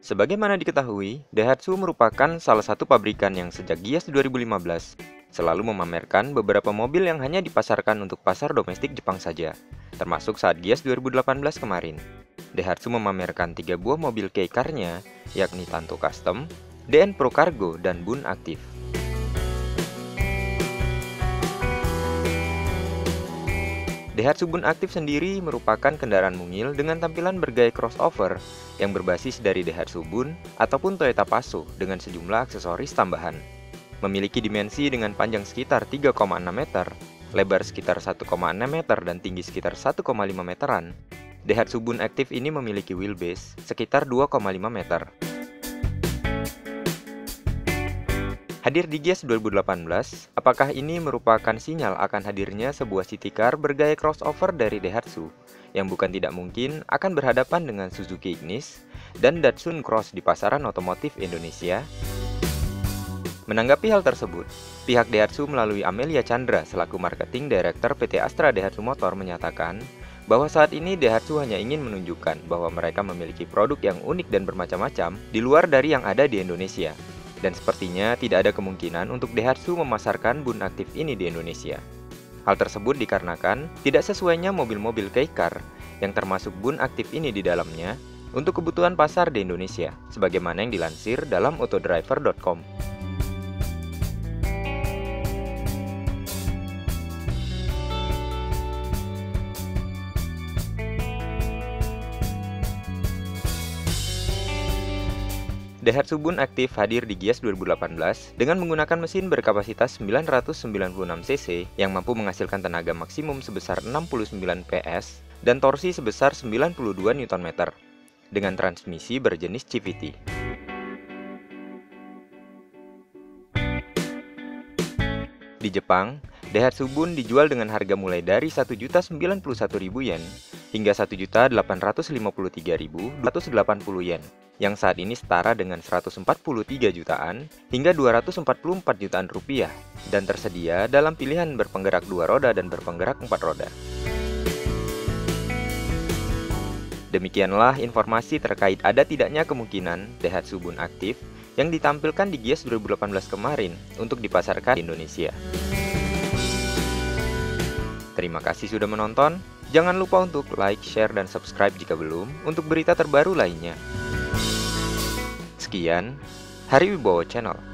Sebagaimana diketahui, Daihatsu merupakan salah satu pabrikan yang sejak GIIAS 2015 selalu memamerkan beberapa mobil yang hanya dipasarkan untuk pasar domestik Jepang saja, termasuk saat GIIAS 2018 kemarin. Daihatsu memamerkan 3 buah mobil kei car-nya, yakni Tanto Custom, DN Pro Cargo, dan Boon Active. Daihatsu Boon Active sendiri merupakan kendaraan mungil dengan tampilan bergaya crossover yang berbasis dari Daihatsu Boon ataupun Toyota Passo dengan sejumlah aksesoris tambahan. Memiliki dimensi dengan panjang sekitar 3,6 meter, lebar sekitar 1,6 meter, dan tinggi sekitar 1,5 meteran, Daihatsu Boon Active ini memiliki wheelbase sekitar 2,5 meter. Hadir di GIIAS 2018, apakah ini merupakan sinyal akan hadirnya sebuah city car bergaya crossover dari Daihatsu, yang bukan tidak mungkin akan berhadapan dengan Suzuki Ignis dan Datsun Cross di pasaran otomotif Indonesia? Menanggapi hal tersebut, pihak Daihatsu melalui Amelia Chandra selaku Marketing Director PT Astra Daihatsu Motor menyatakan bahwa saat ini Daihatsu hanya ingin menunjukkan bahwa mereka memiliki produk yang unik dan bermacam-macam di luar dari yang ada di Indonesia. Dan sepertinya tidak ada kemungkinan untuk Daihatsu memasarkan Boon Active ini di Indonesia. Hal tersebut dikarenakan tidak sesuainya mobil-mobil kei car yang termasuk Boon Active ini di dalamnya untuk kebutuhan pasar di Indonesia, sebagaimana yang dilansir dalam autodriver.com. Daihatsu Boon Active hadir di GIIAS 2018 dengan menggunakan mesin berkapasitas 996cc yang mampu menghasilkan tenaga maksimum sebesar 69 PS dan torsi sebesar 92 Nm dengan transmisi berjenis CVT. Di Jepang, Daihatsu Boon dijual dengan harga mulai dari 1.091.000 yen hingga 1.853.280 yen, yang saat ini setara dengan 143 jutaan hingga 244 jutaan rupiah, dan tersedia dalam pilihan berpenggerak 2 roda dan berpenggerak 4 roda. Demikianlah informasi terkait ada tidaknya kemungkinan Daihatsu Boon Active yang ditampilkan di GIIAS 2018 kemarin untuk dipasarkan di Indonesia. Terima kasih sudah menonton, jangan lupa untuk like, share, dan subscribe jika belum untuk berita terbaru lainnya. Sekian, Hari Wibowo Channel.